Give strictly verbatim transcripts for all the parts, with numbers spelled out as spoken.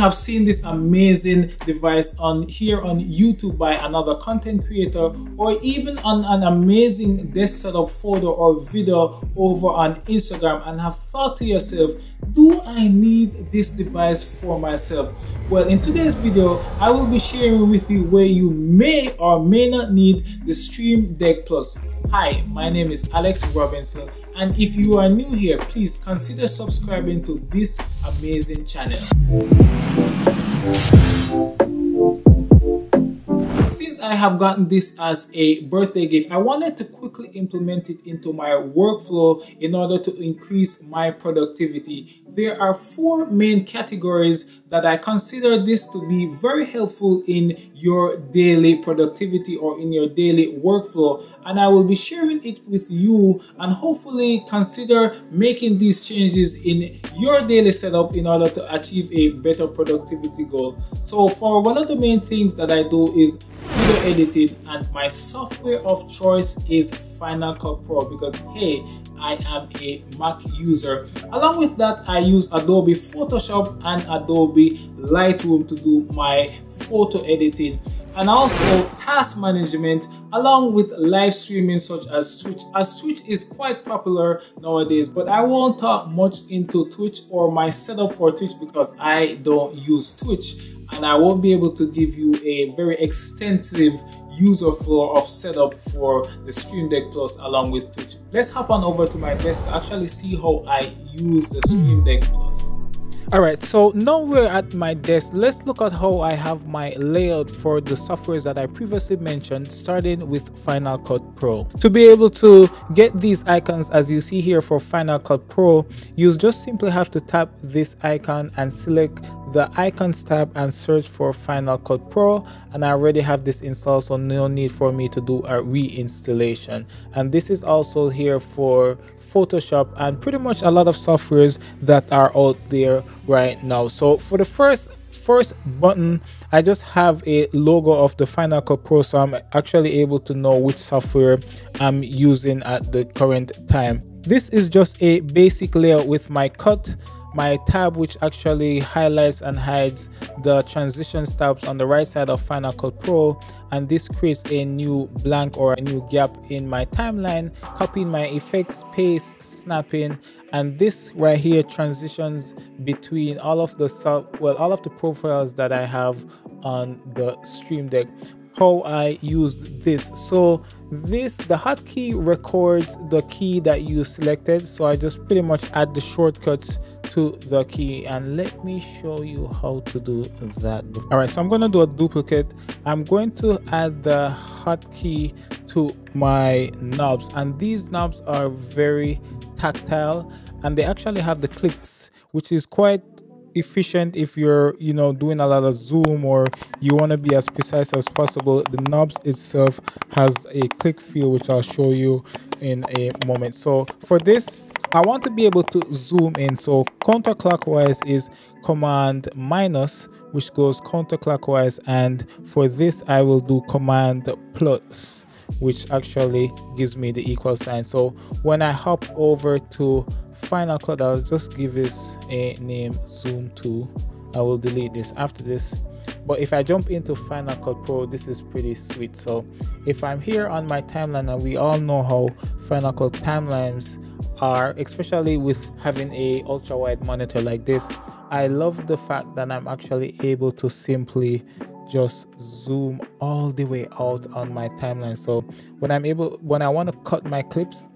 Have seen this amazing device on here on YouTube by another content creator, or even on an amazing desk setup photo or video over on Instagram, and have thought to yourself, do I need this device for myself? Well, in today's video I will be sharing with you where you may or may not need the Stream Deck Plus. Hi, my name is Alex Robinson, and if you are new here, please consider subscribing to this amazing channel. Since I have gotten this as a birthday gift, I wanted to quickly implement it into my workflow in order to increase my productivity. There are four main categories that I consider this to be very helpful in your daily productivity or in your daily workflow, and I will be sharing it with you, and hopefully consider making these changes in your daily setup in order to achieve a better productivity goal. So for one of the main things that I do is video editing, and my software of choice is Final Cut Pro because, hey, I am a Mac user. Along with that, I use Adobe Photoshop and Adobe Lightroom to do my photo editing, and also task management along with live streaming such as Twitch, as Twitch is quite popular nowadays. But I won't talk much into Twitch or my setup for Twitch because I don't use Twitch, and I won't be able to give you a very extensive user flow of setup for the Stream Deck Plus along with Twitch. Let's hop on over to my desk to actually see how I use the Stream Deck Plus. Alright, so now we're at my desk. Let's look at how I have my layout for the softwares that I previously mentioned, starting with Final Cut Pro. To be able to get these icons as you see here for Final Cut Pro, you just simply have to tap this icon and select the icons tab and search for Final Cut Pro, and I already have this installed, so no need for me to do a reinstallation. And this is also here for Photoshop and pretty much a lot of softwares that are out there right now. So for the first first button, I just have a logo of the Final Cut Pro, so I'm actually able to know which software I'm using at the current time. This is just a basic layout with my cut, my tab which actually highlights and hides the transition tabs on the right side of Final Cut Pro, and this creates a new blank or a new gap in my timeline, copying my effects, paste, snapping, and this right here transitions between all of the sub well all of the profiles that I have on the Stream Deck. How I use this, so this the hotkey records the key that you selected, so I just pretty much add the shortcuts to the key, and let me show you how to do that. All right, so I'm going to do a duplicate. I'm going to add the hotkey to my knobs, and these knobs are very tactile, and they actually have the clicks, which is quite efficient if you're you know doing a lot of zoom or you want to be as precise as possible. The knobs itself has a click feel, which I'll show you in a moment. So for this, I want to be able to zoom in, so counterclockwise is command minus, which goes counterclockwise, and for this I will do command plus, which actually gives me the equal sign. So when I hop over to Final Cut, I'll just give this a name, zoom two. I will delete this after this, but if I jump into Final Cut Pro, this is pretty sweet. So if I'm here on my timeline, and we all know how Final Cut timelines are, especially with having a ultra wide monitor like this, I love the fact that I'm actually able to simply just zoom all the way out on my timeline. So when I'm able when I want to cut my clips,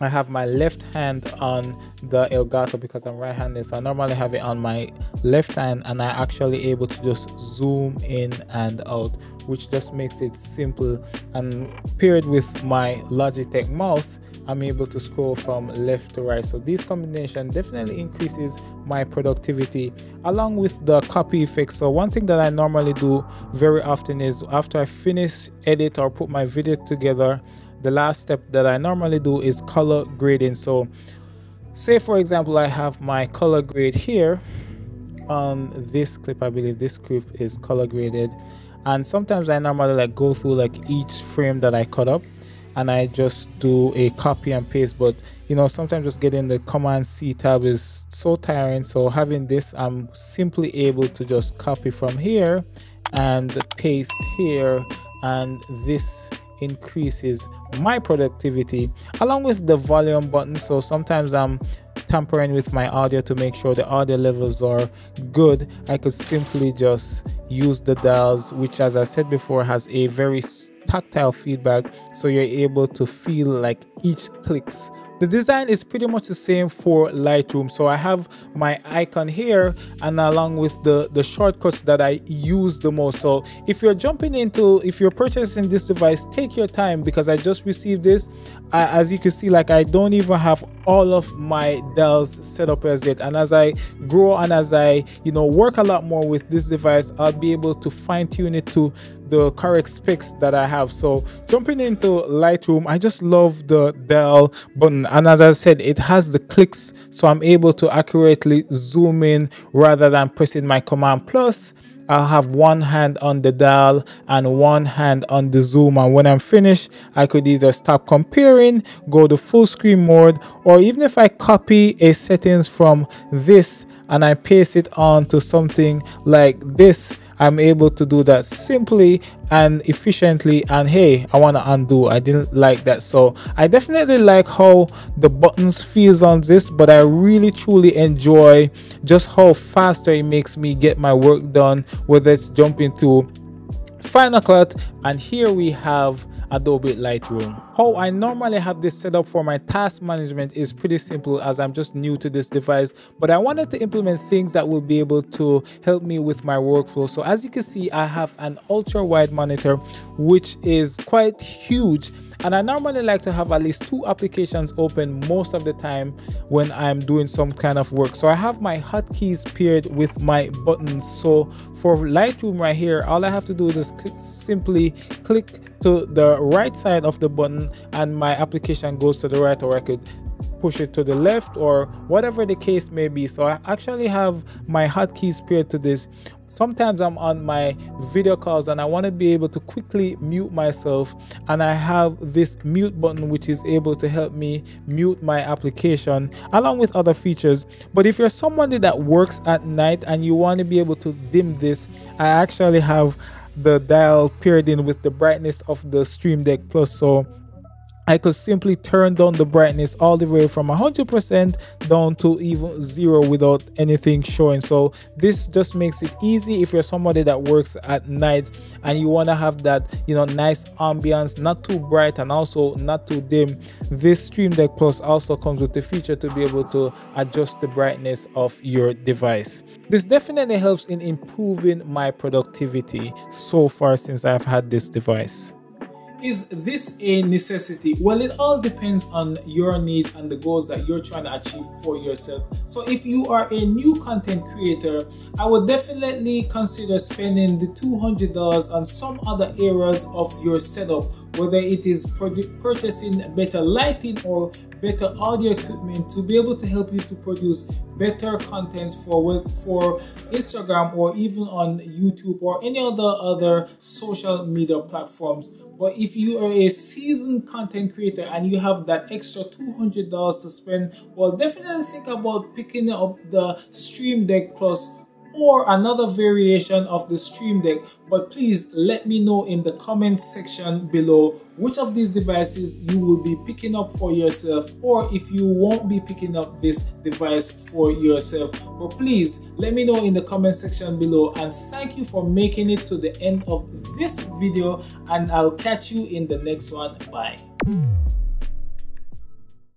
I have my left hand on the Elgato because I'm right-handed, so I normally have it on my left hand, and I actually able to just zoom in and out, which just makes it simple. And paired with my Logitech mouse, I'm able to scroll from left to right. So this combination definitely increases my productivity, along with the copy effect. So one thing that I normally do very often is after I finish edit or put my video together, the last step that I normally do is color grading. So say for example, I have my color grade here on this clip. I believe this clip is color graded, and sometimes I normally like go through like each frame that I cut up, and I just do a copy and paste. But you know, sometimes just getting the command C tab is so tiring. So having this, I'm simply able to just copy from here and paste here, and this increases my productivity, along with the volume button. So sometimes I'm tampering with my audio to make sure the audio levels are good. I could simply just use the dials, which as I said before has a very tactile feedback, so you're able to feel like each clicks. The design is pretty much the same for Lightroom. So I have my icon here, and along with the, the shortcuts that I use the most. So if you're jumping into, if you're purchasing this device, take your time, because I just received this. I, as you can see, like I don't even have all of my dials set up as yet. And as I grow and as I, you know, work a lot more with this device, I'll be able to fine tune it to the correct specs that I have. So jumping into Lightroom, I just love the dial button, and as I said, it has the clicks, so I'm able to accurately zoom in rather than pressing my command plus. I'll have one hand on the dial and one hand on the zoom, and when I'm finished, I could either stop comparing, go to full screen mode, or even if I copy a settings from this and I paste it onto something like this, I'm able to do that simply and efficiently. And hey, I want to undo, I didn't like that. So I definitely like how the buttons feels on this, but I really truly enjoy just how faster it makes me get my work done, whether it's jumping to Final Cut. And here we have Adobe Lightroom. How I normally have this set up for my task management is pretty simple, as I'm just new to this device, but I wanted to implement things that will be able to help me with my workflow. So as you can see, I have an ultra wide monitor, which is quite huge. And I normally like to have at least two applications open most of the time when I'm doing some kind of work. So I have my hotkeys paired with my buttons. So for Lightroom right here, all I have to do is just click, simply click to the right side of the button, and my application goes to the right, or I could push it to the left, or whatever the case may be. So I actually have my hotkeys paired to this. Sometimes I'm on my video calls and I want to be able to quickly mute myself, and I have this mute button, which is able to help me mute my application, along with other features. But if you're somebody that works at night and you want to be able to dim this, I actually have the dial paired in with the brightness of the Stream Deck Plus, so I could simply turn down the brightness all the way from one hundred percent down to even zero without anything showing. So this just makes it easy if you're somebody that works at night and you want to have that, you know, nice ambience, not too bright and also not too dim. This Stream Deck Plus also comes with the feature to be able to adjust the brightness of your device. This definitely helps in improving my productivity so far since I've had this device. Is this a necessity? Well, it all depends on your needs and the goals that you're trying to achieve for yourself. So if you are a new content creator, I would definitely consider spending the two hundred dollars on some other areas of your setup, whether it is purchasing better lighting or better audio equipment to be able to help you to produce better contents for for Instagram or even on YouTube or any other other social media platforms. But if you are a seasoned content creator and you have that extra two hundred dollars to spend, well, definitely think about picking up the Stream Deck Plus or another variation of the Stream Deck. But please let me know in the comment section below which of these devices you will be picking up for yourself, or if you won't be picking up this device for yourself. But please let me know in the comment section below, and thank you for making it to the end of this video, and I'll catch you in the next one. Bye.